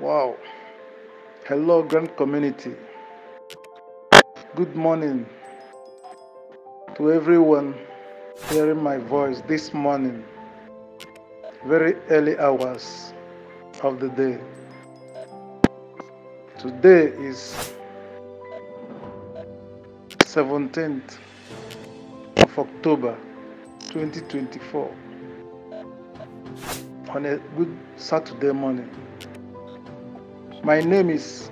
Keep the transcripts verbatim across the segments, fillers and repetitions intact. Wow. Hello, grand community. Good morning to everyone hearing my voice this morning, very early hours of the day. Today is seventeenth of October twenty twenty-four, on a good Saturday morning. My name is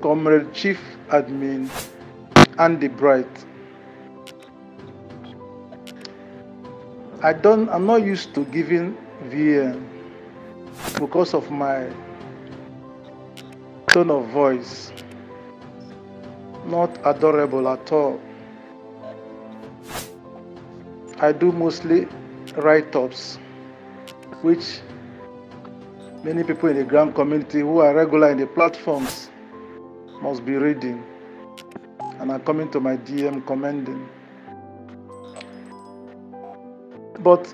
Comrade Chief Admin Andy Bright. I don't, I'm not used to giving V N because of my tone of voice. Not adorable at all. I do mostly write-ups, which many people in the grand community who are regular in the platforms must be reading, and are coming to my D M commending. But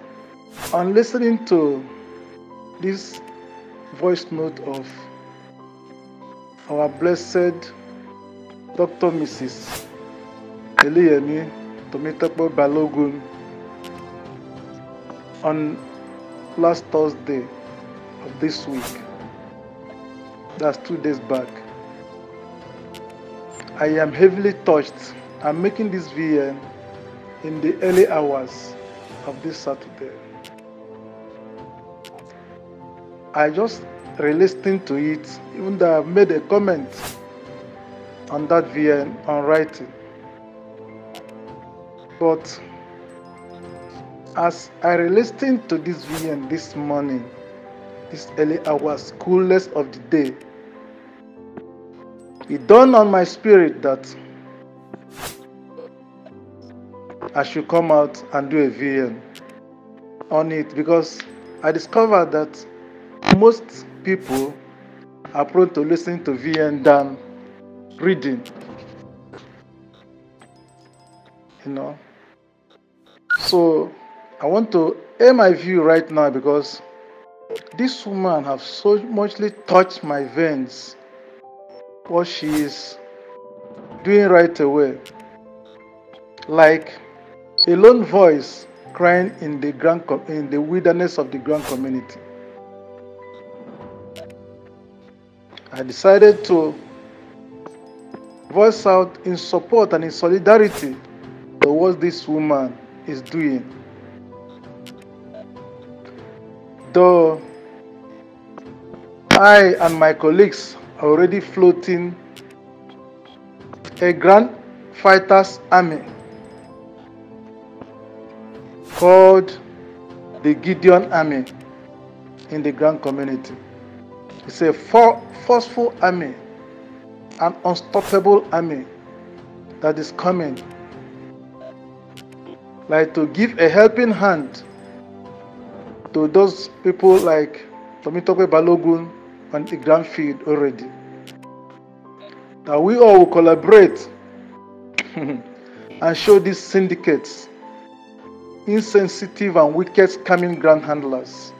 on listening to this voice note of our blessed Doctor Missus Eliyemi Tomitayo Balogun on last Thursday of this week, that's two days back, I am heavily touched. I'm making this V N in the early hours of this Saturday. I just re-listened to it, even though I've made a comment on that V N on writing. But as I re-listened to this V N this morning, this early hours, coolest of the day, it dawned on my spirit that I should come out and do a V N on it, because I discovered that most people are prone to listening to V N than reading. You know? So I want to air my view right now, because this woman has so muchly touched my veins. What she is doing right away, like a lone voice crying in the grand com in the wilderness of the grand community. I decided to voice out in support and in solidarity to what this woman is doing. Though I and my colleagues already floating a grand fighters army called the Gideon Army in the grand community. It's a for forceful army, an unstoppable army that is coming, like to give a helping hand to those people like Tomitope Balogun on the ground field already. Now we all will collaborate and show these syndicates, insensitive and wicked scamming ground handlers,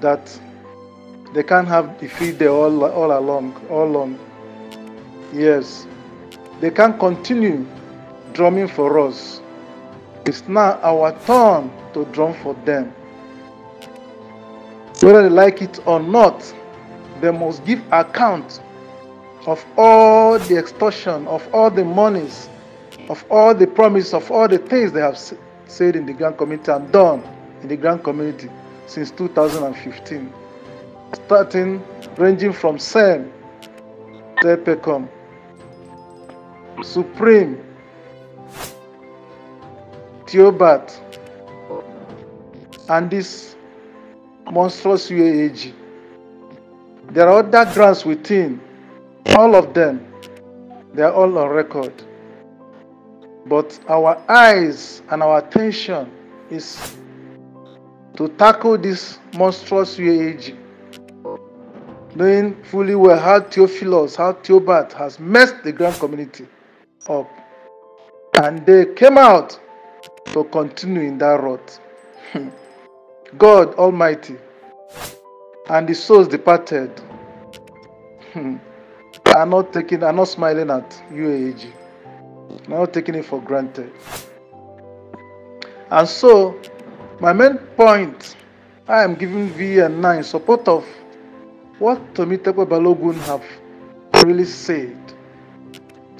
that they can't have defeat there all, all along, all along. Yes, they can continue drumming for us. It's now our turn to drum for them. Whether they like it or not, they must give account of all the extortion, of all the monies, of all the promise, of all the things they have said in the grand community and done in the grand community since two thousand fifteen. Starting, ranging from S E M, Tepecom, Supreme, Theobat, and this monstrous U A A G. There are other grants within, all of them, they are all on record. But our eyes and our attention is to tackle this monstrous U A A G, knowing fully well how Theophilus, how Theobat has messed the grand community up. And they came out to continue in that rot. God Almighty And the souls departed. Hmm. I'm not taking, I'm not smiling at U A A G. I'm not taking it for granted. And so, my main point, I am giving V N nine in support of what Tomitayo Balogun have really said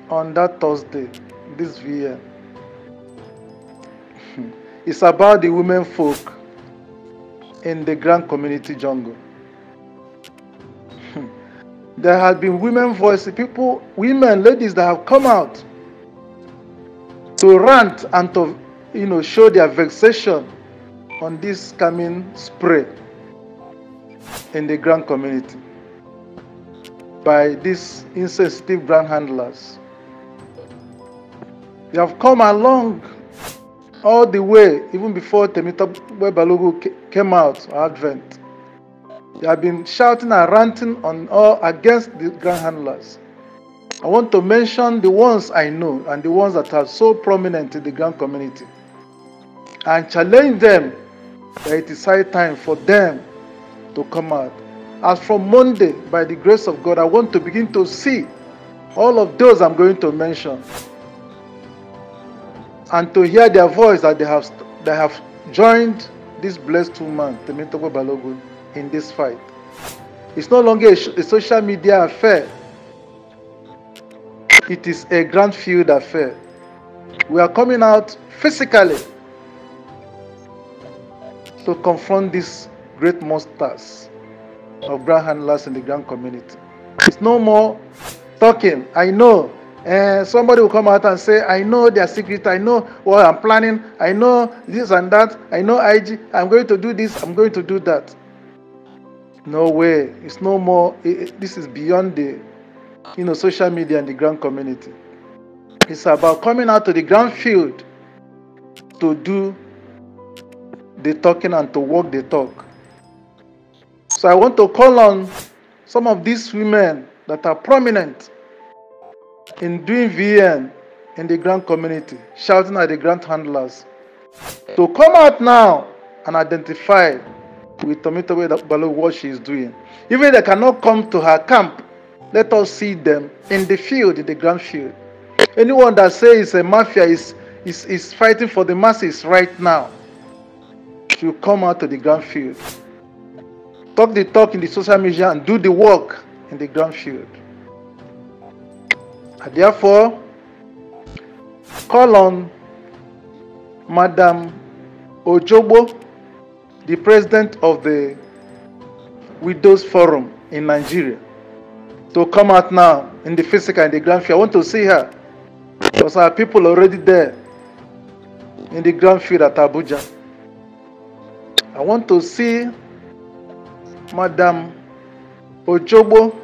on that Thursday, this V N. It's about the women folk in the Grand Community Jungle. There had been women voices, people, women, ladies that have come out to rant and to, you know, show their vexation on this coming spray in the Grand Community by these insensitive brand handlers. They have come along all the way, even before Temitayo Balogun came out, Advent. They have been shouting and ranting on all against the grand handlers. I want to mention the ones I know and the ones that are so prominent in the Grand Community, and challenge them that it is high time for them to come out. As from Monday, by the grace of God, I want to begin to see all of those I'm going to mention and to hear their voice, that they have, they have joined this blessed woman, Temitayo Balogun, in this fight. It's no longer a, a social media affair. It is a grand field affair. We are coming out physically to confront these great monsters of brand handlers in the Grand Community. It's no more talking. I know. Uh, somebody will come out and say, I know their secret, I know what I'm planning, I know this and that, I know I G, I'm going to do this, I'm going to do that. No way. It's no more. It, it, this is beyond the, you know, social media and the Grand Community. It's about coming out to the grand field to do the talking and to walk the talk. So I want to call on some of these women that are prominent in doing V N in the Grand Community, shouting at the grand handlers, to come out now and identify with Tomitayo Balogun what she is doing. Even if they cannot come to her camp, let us see them in the field, in the grand field. Anyone that says a mafia is, is, is fighting for the masses right now should come out to the grand field. Talk the talk in the social media and do the work in the grand field. I therefore call on Madam Ojobo, the president of the Widows Forum in Nigeria, to come out now in the physical, in the grand field. I want to see her, because our people already there in the grand field at Abuja. I want to see Madam Ojobo,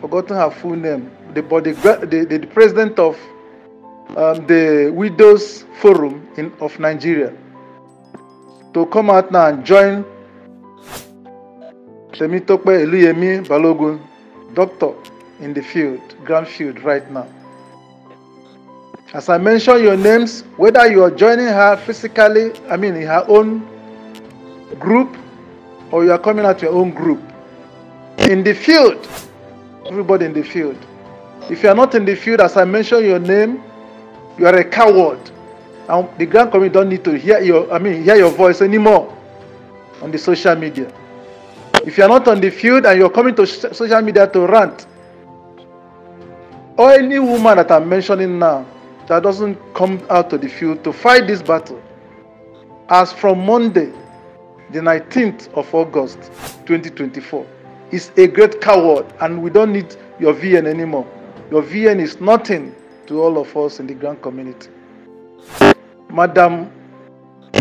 forgotten her full name, the, the, the, the president of um, the Widows Forum in, of Nigeria, to come out now and join Temitayo Eliyemi Balogun, doctor, in the field, grand field right now. As I mention your names, whether you are joining her physically, I mean in her own group, or you are coming out your own group, in the field, everybody in the field. If you are not in the field, as I mention your name, you are a coward. And the Grand Community don't need to hear your, I mean, hear your voice anymore on the social media. If you are not on the field and you are coming to social media to rant, or any woman that I'm mentioning now that doesn't come out to the field to fight this battle, as from Monday, the nineteenth of August twenty twenty-four, is a great coward, and we don't need your V N anymore. Your V N is nothing to all of us in the Grand Community. Madam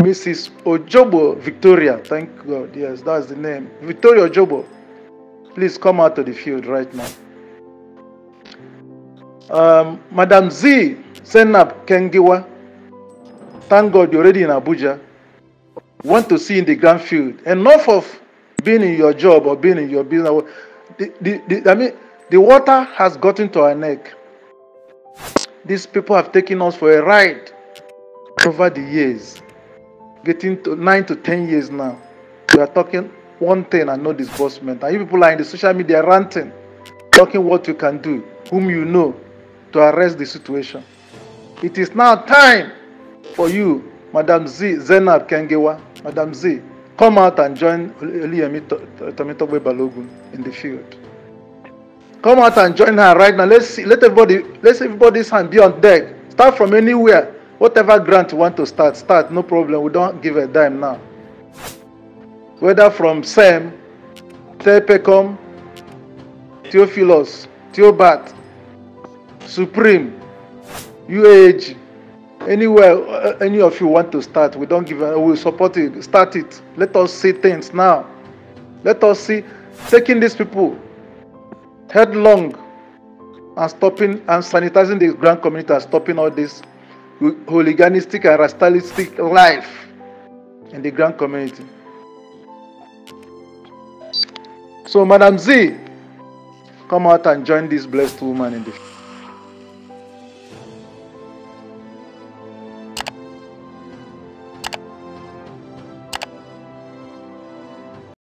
Missus Ojobo Victoria, thank God, yes, that's the name. Victoria Ojobo, please come out of the field right now. Um, Madam Z, Zainab Kengiwa, thank God you're already in Abuja. Want to see in the grand field. Enough of being in your job or being in your business. The, the, the, I mean, the water has gotten to our neck. These people have taken us for a ride over the years, getting to nine to ten years now. We are talking one thing and no disbursement. And you people are in the social media ranting, talking what you can do, whom you know, to arrest the situation. It is now time for you, Madam Z, Zainab Kengiwa, Madam Z, come out and join Eliyemi Tomitayo Balogun in the field. Come out and join her right now. Let's see, let everybody, let's everybody's hand be on deck. Start from anywhere. Whatever grant you want to start, start. No problem. We don't give a dime now. Whether from SEM, Tepecom, Theophilus, Theobat, Supreme, U A A G, anywhere any of you want to start, we don't give a, we'll support you. Start it. Let us see things now. Let us see taking these people headlong and stopping and sanitizing the grand community and stopping all this hooliganistic and racialistic life in the grand community. So Madam Z, come out and join this blessed woman in the